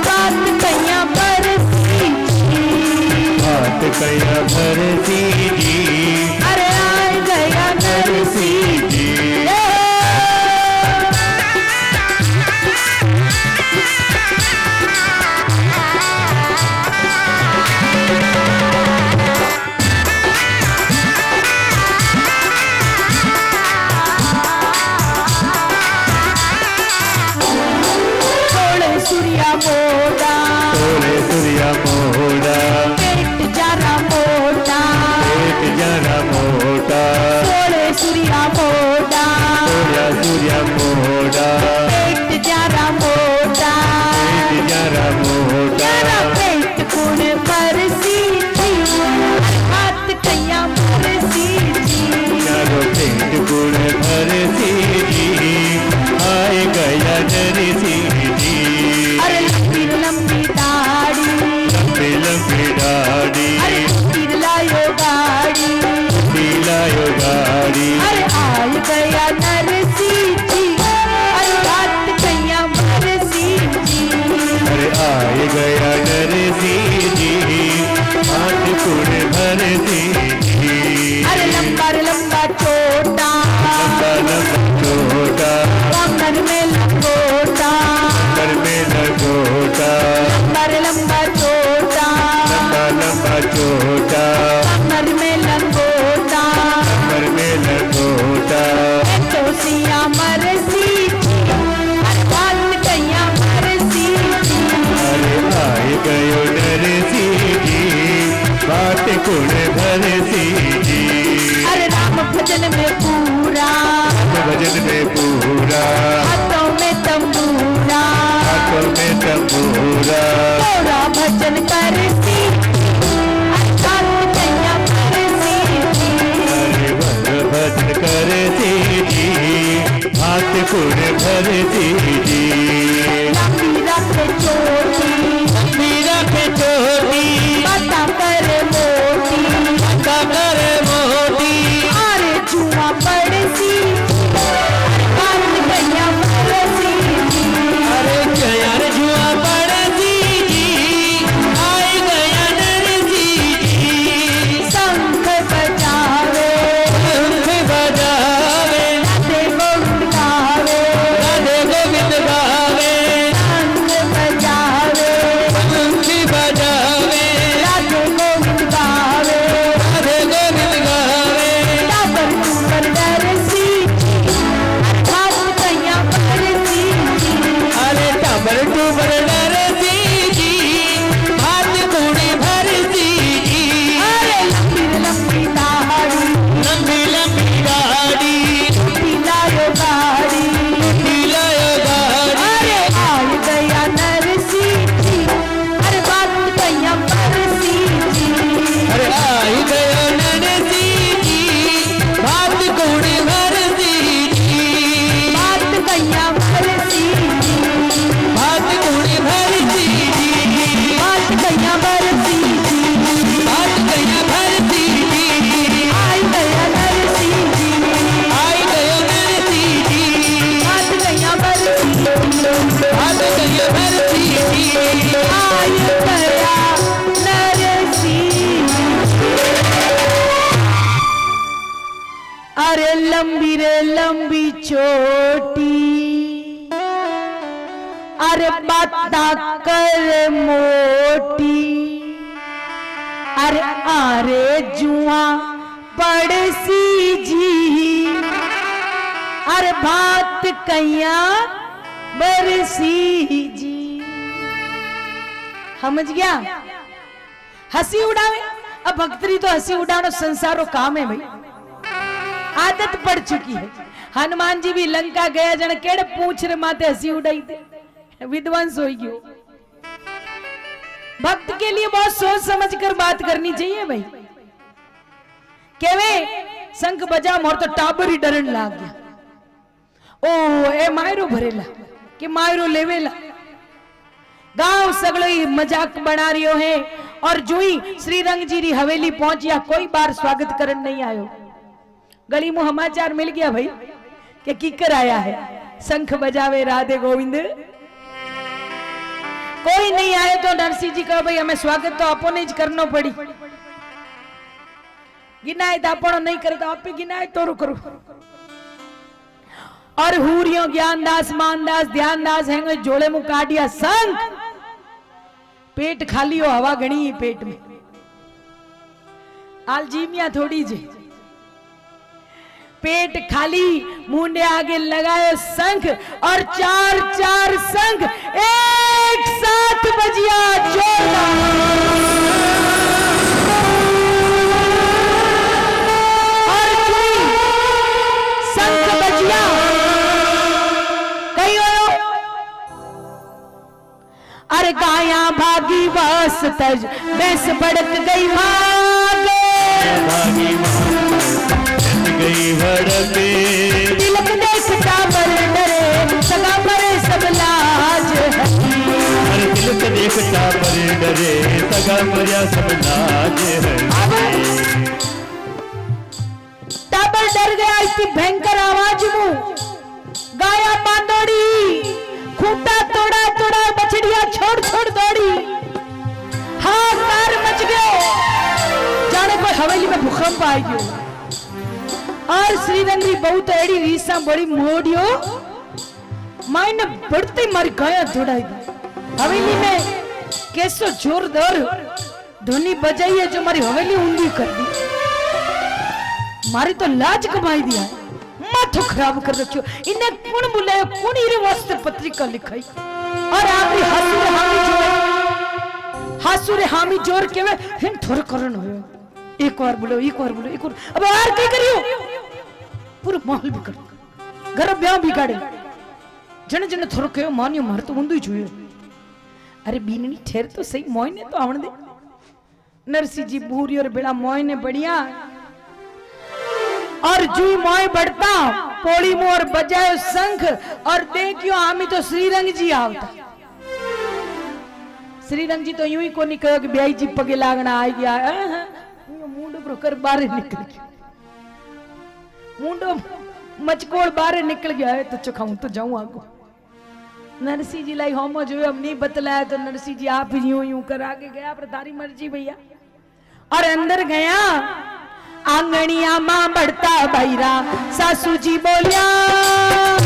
अरे राम भजन में पूरा, भजन में पूरा, हाथों में तंबूरा, हाथों में तंबूरा, पूरा भजन करती भजन कर दीदी हाथ पूरे भर दीदी। मीरा पे चोटी, मीरा पे चोटी, माता पर मोती, माता पर मोती, अरे जुआ पड़सी गया पड़सी, अरे गया जुआ पड़सी आए गया नरसी। शंख बजावे, शंख बजावे, राधे गोविंद गावे, राधे गोविंद गावे, शंख बजावे, शंख बजावे, राधे गोविंद गावे, राधे गोविंद गावे, टावर पर डरसी हाथ कया पड़सी, अरे टावर टूबर डरसी हाथ कूड़े भरसी। अरे लंबी लंबी दाढ़ी, लंबी लंबी दाढ़ी, लायो गाड़ी, लायो गाड़ी, अरे आल गया नरसी हर बात कया परसी, अरे आई गया नरसी भात कूड़े भरसी, बात कया परसी, भात कूड़े भरसी, बात कया बरसी, भात गया भरसी, आई गया नरसी आई गया नरसी, बात कया बरसी, भात गया भरसी, आई गया नरसी। अरे लंबी रे लंबी चोटी, अरे पता कर मोटी, अरे आरे जुआ पड़सी जी, अरे भात कया बरसी जी। समझ गया? हंसी उड़ावे। अब भक्तरी तो हंसी उड़ाना संसारो काम है भाई, आदत पड़ चुकी है। हनुमान जी भी लंका गया जन केड़े पूछ रे माते हंसी उड़ाई थी, विद्वांस हो गयो। भक्त के लिए बहुत सोच समझ कर बात करनी चाहिए भाई। केवे शंख बजा मोर तो टाबर ही डरन लाग गया, ओ ए मायरो भरेला के मायरो लेवेला, गांव सगलो ही मजाक बना रियो है। और जुई श्री रंग जी री हवेली पहुंचिया, कोई बार स्वागत करन नहीं आयो। गली मुँह समाचार मिल गया भाई कि किकर आया है, शंख बजावे राधे गोविंद। कोई नहीं आए तो नरसी जी कहो भाई हमें स्वागत तो आपो नहीं करना पड़ी, गिनाए तो आपो नहीं करे तो आप ही गिनाए तो रुक रुक। और हूरियों ज्ञानदास, मानदास, ध्यानदास हैं जोड़े मुंह काटिया शंख, पेट खाली हो हवा घणी पेट में, आलजीमिया थोड़ी जी, पेट खाली मुंडे आगे लगाए शंख, और चार चार शंख एक साथ बजिया जोरदार, और शंख बजिया कहीं हो। अरे गाया भागी बस तज बैस भड़क गई भागे गई भड़के, तिलक देखता पर डरे सगा पर सब लाज हसी, अरे तिलक देखता पर डरे सगा पर सब लाज हसी, टाबर डर गया इसकी भयंकर आवाज में। गाया बांदोड़ी खूंटा तोड़ा तोड़ा बछड़िया छोड़ छोड़ दौड़ी, हाहाकार मच गए जाने कोई हवेली में भूकंप आ गयो। और श्रीरंगी बहु तो एड़ी रीसा बड़ी मोड़ियो मायने बढ़ते मारी गाया धोड़ाई हवेली में, कैसो जोरदार ध्वनि बजाई है जो मारी हवेली ऊंधी कर दी, मारी तो लाज कमाई दिया है, माथो खराब कर रखियो। इन्हें कौन बुलाया, कौन इरे वास्ते पत्रिका लिखाई। और आपकी हासुरे हामी जोर केवे हिन थोर करन होयो, एक और बोलो। अब यार क्या करियो, पूरा माहौल बिगड़, घर ब्याह बिगाड़े, जने जने थोरो कयो मानियो मार तो मुंदो ही जुयो। अरे बीननी ठेर तो सही, मोइने तो आवण दे। नरसी जी बूरी और बेड़ा मोइने बढ़िया, और जुई मोय बढ़ता पोड़ी मोर बजायो शंख, और देखियो आमी तो श्रीरंग जी आवता। श्रीरंग जी तो यूं ही कोनी कयो कि ब्याई जी पगे लागना आई गया, मुंडो ब्रोकर बारे निकल गया, मुंडो मचकोड़ बारे निकल गया है। तो चखाऊं तो जाऊं आगो। नरसी जी लाई होमो जो हम नहीं बतलाया, तो नरसी जी आप ही यूं कर आगे गया, पर तारी मर्जी भैया। और अंदर गया, आंगनिया मां बढ़ता भैरा, सासू जी बोलिया,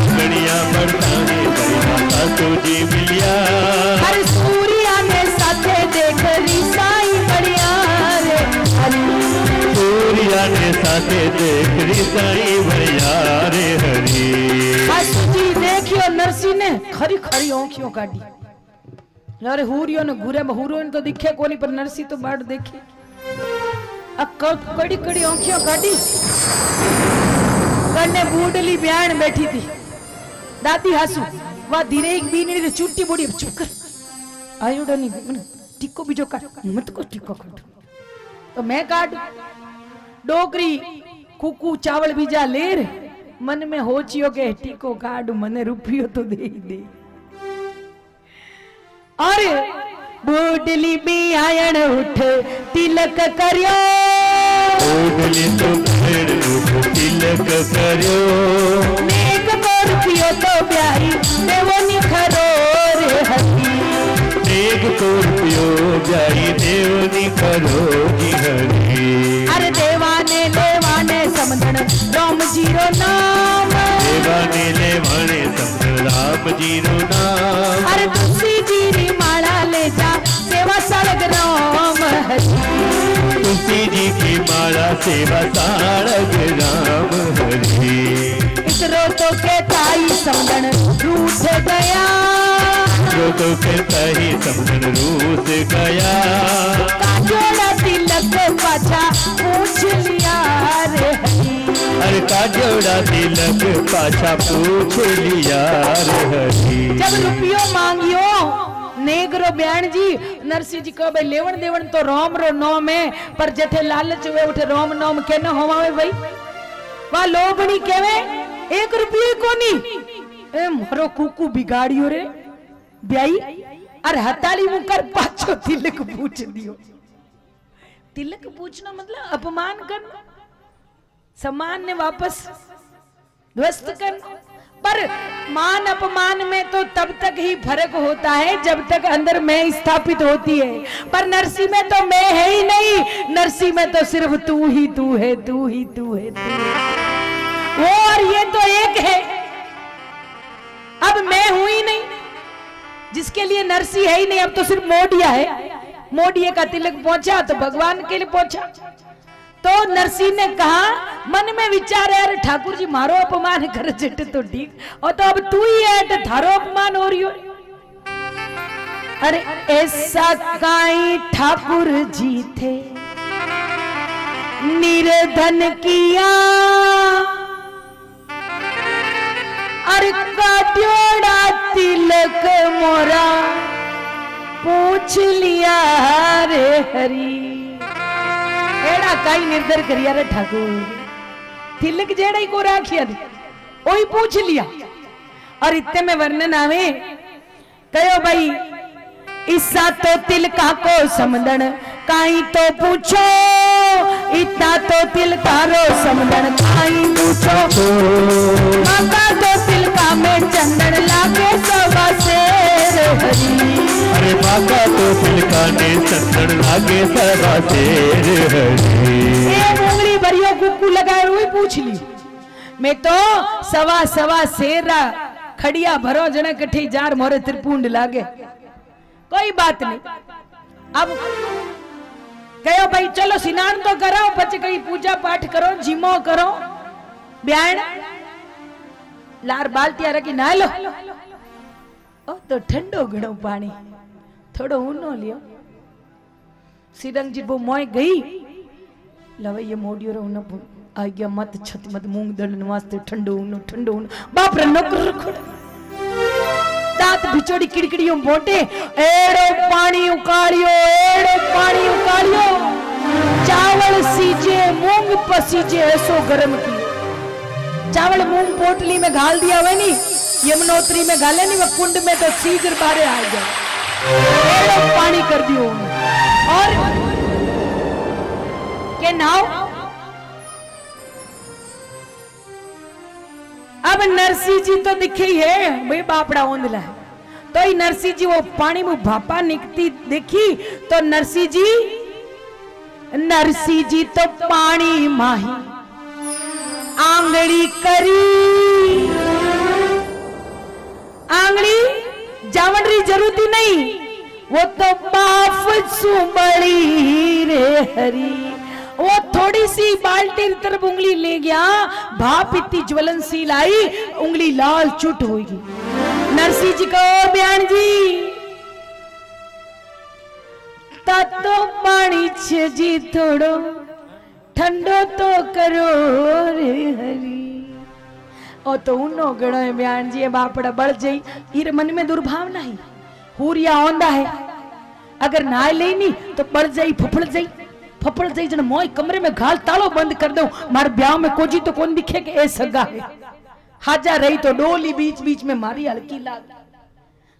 आंगनिया बढ़ता भैरा, सासू जी मिलिया, हर सूरिया ने साथे देख री साई बढ़िया रे, हर सूरिया ने साथे देख री साई बढ़िया रे हरी। सासू जी देखियो नरसी ने खरी खरी आंखियों काटी, अरे हूरियों ने घूरे बहुरोन तो दिखे कोनी, पर नरसी तो बाट देखी, कड़ी कड़ी आंखियों काटी, कन्ने बूढ़ली ब्याण बैठी थी दादी हासू, वह धीरे एक बीनी ने चुट्टी बोड़ी, अब चुप कर आयोडा नहीं टिको बीजो काट, मत को टिको काट तो मैं काट, डोकरी कुकू चावल बीजा लेर, मन में होचियो के टिको काट मने रुपियो तो दे। अरे बूढ़ली बियाण उठे तिलक करियो, बूढ़ली तो फिर उठे तिलक करियो, नेक कोरपियो तो ब्याही देवो निखरो रे हरी, नेक कोरपियो ब्याही देवो निखरो की हरी। अरे देवाने समझण राम जीरो नाम, देवाने लेवाने समझण राम जीरो नाम, अरे तुलसी जीरी माला ले जा सेवा सारग राम हरी, तुलसी जी की माला सेवा सारग राम हरी। इतरो तो कहता ही समझन रूठ गया, इतरो तो कहता ही समझन रूठ गया, काजोड़ा तिलक पाछा पूछ लिया रे हरी, अरे काजोड़ा तिलक पाछा पूछ लिया रे हरी। जब रुपयो मांगियो नेगरो ब्याण जी, नरसी जी कहे लेवण देवण तो रोम रो नाम है, पर जथे लालच हुए उठे रोम नाम के न होवावे भाई, वा लोभणी केवे, एक रुपये कोनी, ए मारो कुकू बिगाड़ियो रे ब्याई। अर हताली मुकर पाछो तिलक पूछ दियो। तिलक पूछना मतलब अपमान कर, सम्मान ने वापस ध्वस्त कर, पर मान अपमान में तो तब तक ही फर्क होता है जब तक अंदर मैं स्थापित होती है, पर नरसी में तो मैं है ही नहीं, नरसी में तो सिर्फ तू ही तू है, तू ही तू है, तू है। वो और ये तो एक है, अब मैं हूं ही नहीं जिसके लिए नरसी है ही नहीं, अब तो सिर्फ मोडिया है। मोडिया का तिलक पहुंचा तो भगवान के लिए पहुंचा। तो नरसी ने कहा मन में विचार है, ठाकुर जी मारो अपमान कर जेट तो ठीक, और तो अब तू ही है, थारो अपमान हो रही हो। अरे ऐसा काई ठाकुर जी थे, निर्धन किया अरे काट्योड़ा तिलक मोरा पूछ लिया रे हरी। एड़ा काई निर्दर करिया रे ठाकुर, तिलक जेड़ा ही को राखिया रे ओही पूछ लिया। और इतने में वर्णन आवे कहो भाई, इसा तो तिलका को समझण काई तो पूछो, इता तो तिलका रो समझण काई पूछो, माता तो तिलका में चंदन लागे सबा से रे हरी, अरे माता तो तिलका में चंदन लागे सबा से रे हरी। ये मुंगली भरियो कुकू लगाए हुई पूछ ली, मैं तो सवा सवा सेरा खड़िया भरो जने कठी जार मोरे त्रिपुंड लागे, कोई बात नहीं। अब कहो भाई चलो स्नान तो करो, पचे कहीं पूजा पाठ करो, जिमो करो, ब्याण लार बाल्टिया रखी नहा लो। ओ तो ठंडो घड़ो पानी थोड़ो ऊनो लियो। श्रीरंग जी वो मोय गई, लावे ये मोडियो रो न आ गया मत छत मत मूंग दलन वास्ते ठंडो न बाप रे नकर रखो दांत बिचोड़ी किड़किड़ियों बोटे एड़ो पानी उकारियो चावल सीजे मूंग पसीजे ऐसो गरम की चावल मूंग पोटली में घाल दिया हुआ नहीं यमुनोत्री में घाले नहीं वह कुंड में तो सीजर बारे आ गया एड़ो पानी कर दियो और के नाव अब नरसी जी तो दिखे ही है भाई बापड़ा ओंदला है तो ये नरसी जी वो पानी में भापा निकती देखी तो नरसी जी तो पानी माही आंगड़ी करी आंगड़ी जावड़ी जरूरती नहीं वो तो बाफ सुबड़ी रे हरी वो थोड़ी सी बाल्टी तरफ उंगली ले गया भाप इतनी ज्वलनशील आई उंगली लाल चुट होगी नरसी जी को बयान जी तातो पानी छे जी थोड़ो ठंडो तो करो रे हरी ओ तो उन्नो गणो बयान जी बापड़ा बढ़ जाई ईर मन में दुर्भावना है हुरिया ओंदा है अगर नाय लेनी तो बढ़ जाई फुफड़ जाई फपड़ जाई जन मोय कमरे में घाल तालो बंद कर दो मार ब्याह में कोजी तो कौन दिखे के ए सगा है हाजा रही तो डोली बीच बीच में मारी हल्की लाग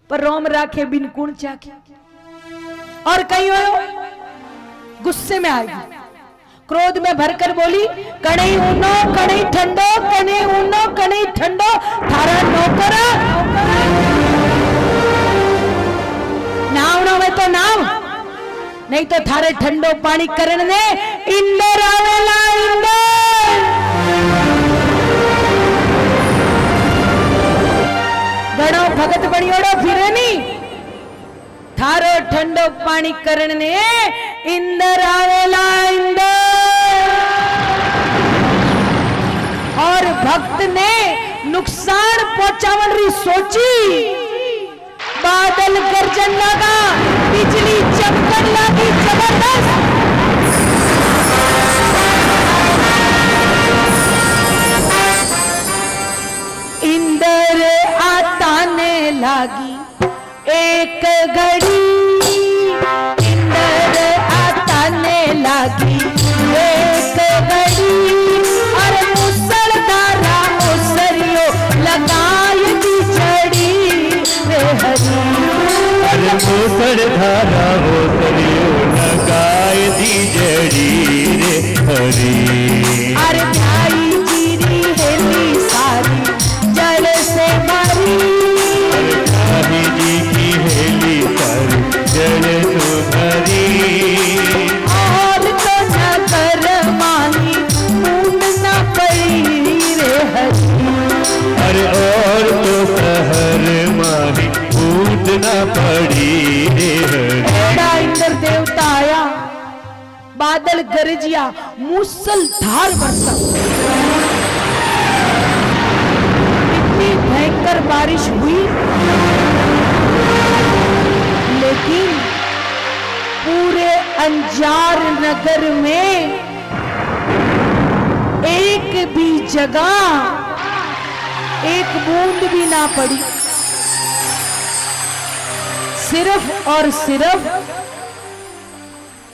पर रोम राखे बिन कुण चाके और कहीं हो गुस्से में आएगी क्रोध में भरकर बोली कणई ऊनो कणई ठंडो कने ऊनो कणई ठंडो थारा नौकरा नावनो में तो नाव नहीं तो थारे ठंडो पानी करने दे इंदर आवेला इंदर गणो भगत बणियोड़ो फिरे नहीं थारो ठंडो पानी करने दे इंदर आवेला इंदर और भक्त ने नुकसान पहुंचावन री सोची बादल गर्जन लगा बिजली चमकन लगी जबरदस्त इंदर आताने लागी एक घड़ी इंदर आताने लागी एक घड़ी अरे मुसलधारा मुसरियो लगाई बिजड़ी रे हरी मुसलधारा हो सरियो लगाए दी जड़ी रे हरी अरे भाई जीरी हेली सारी जल से भरी अरे भाई जी की हेली सारी जल से भरी और तो न कर मानी पूर्ण न पड़ी रे हरी अरे और तो सहर मानी ना पड़ी बड़ा इंद्र देवता आया बादल गरजिया मूसलधार बरसा इतनी भयंकर बारिश हुई लेकिन पूरे अंजार नगर में एक भी जगह एक बूंद भी ना पड़ी सिर्फ और सिर्फ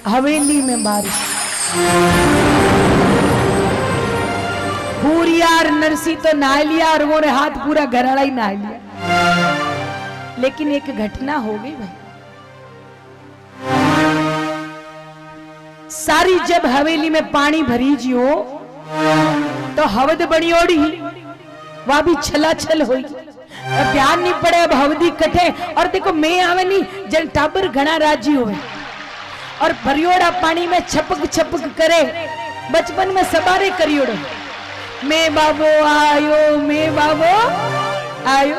हवेली में बारिश हुरियार नरसी तो नहा लिया और वो ने हाथ पूरा घराड़ा ही नहा लिया लेकिन एक घटना हो गई भाई सारी जब हवेली में पानी भरी जियो तो हवद बनी ओढ़ी वह भी छलाछल हुई ध्यान नहीं पड़े अब हवदी कटे और देखो मैं आवे नहीं जन टाबर घना राजी हुए और भरियोड़ा पानी में छपक छपक करे बचपन में सबारे करियोड़ो मैं बाबो आयो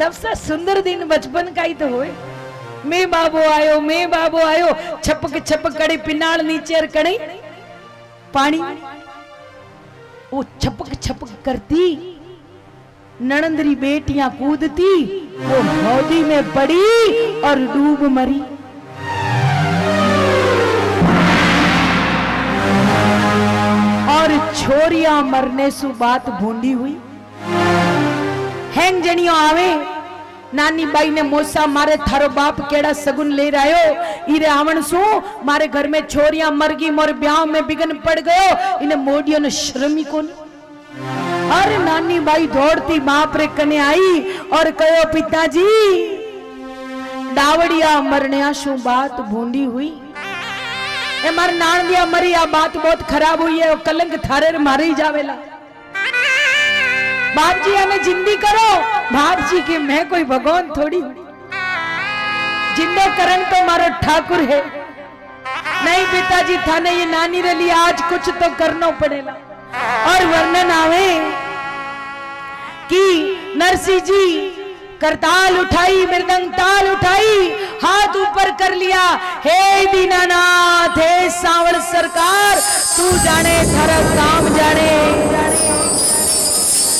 सबसे सुंदर दिन बचपन का ही तो हुए मैं बाबो आयो छपक छपक करे पिनाल नीचे कड़े पानी वो छपक छपक करती ननंदरी बेटियां कूदती वो हौदी में पड़ी और डूब मरी गोरिया मरने सु बात भूंडी हुई। हैंग जनियो आवे नानी बाई ने मोसा मारे थारो बाप केड़ा सगुन ले रायो, इरे आवण सु मारे घर में छोरिया मर गई, मोर ब्याह में बिघन पड़ गयो, इने मोडियो ने शर्म ही कोनी। अरे नानी बाई दौड़ती बाप रे कने आई और कहो पिताजी डावड़िया मरने शु बात भूंडी हुई। ए मार नानदिया मरी, आ बात बहुत खराब हुई है, कलंक थारे मारी जावेला। बाप जी हमें जिंदी करो। बाप जी के मैं कोई भगवान थोड़ी, जिंदो करन तो मारो ठाकुर है। नहीं पिताजी थाने ये नानी रे लिए आज कुछ तो करना पड़ेगा। और वर्णन आवे कि नरसी जी करताल उठाई, मृदंग ताल उठाई, हाथ ऊपर कर लिया, हे दीनानाथ हे सावण सरकार, तू जाने थारा काम जाने,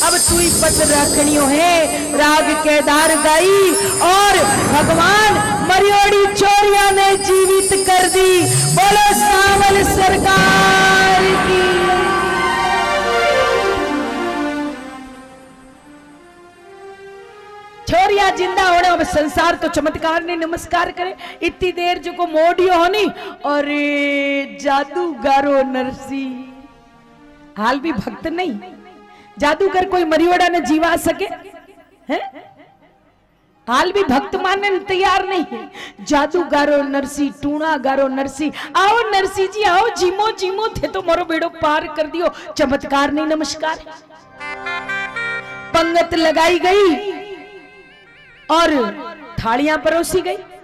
अब तू ही पद रखनियो है। राग केदार गाई और भगवान मरियोड़ी चोरिया ने जीवित कर दी। बोलो सावण सरकार की। छोरिया जिंदा होने, अब संसार तो चमत्कार ने नमस्कार करे। इतनी देर जो को मोडियो होनी और जादूगारो नरसी हाल भी भक्त नहीं, जादूगर कोई मरियोड़ा ने जीवा सके है? हाल भी भक्त मानने तैयार नहीं है। जादूगारो नरसी, टूणा गारो नरसी, आओ नरसी जी आओ, जीमो जीमो थे तो मोरो बेड़ो पार कर दियो। चमत्कार नहीं नमस्कार। पंगत लगाई गई और थालियां परोसी गई।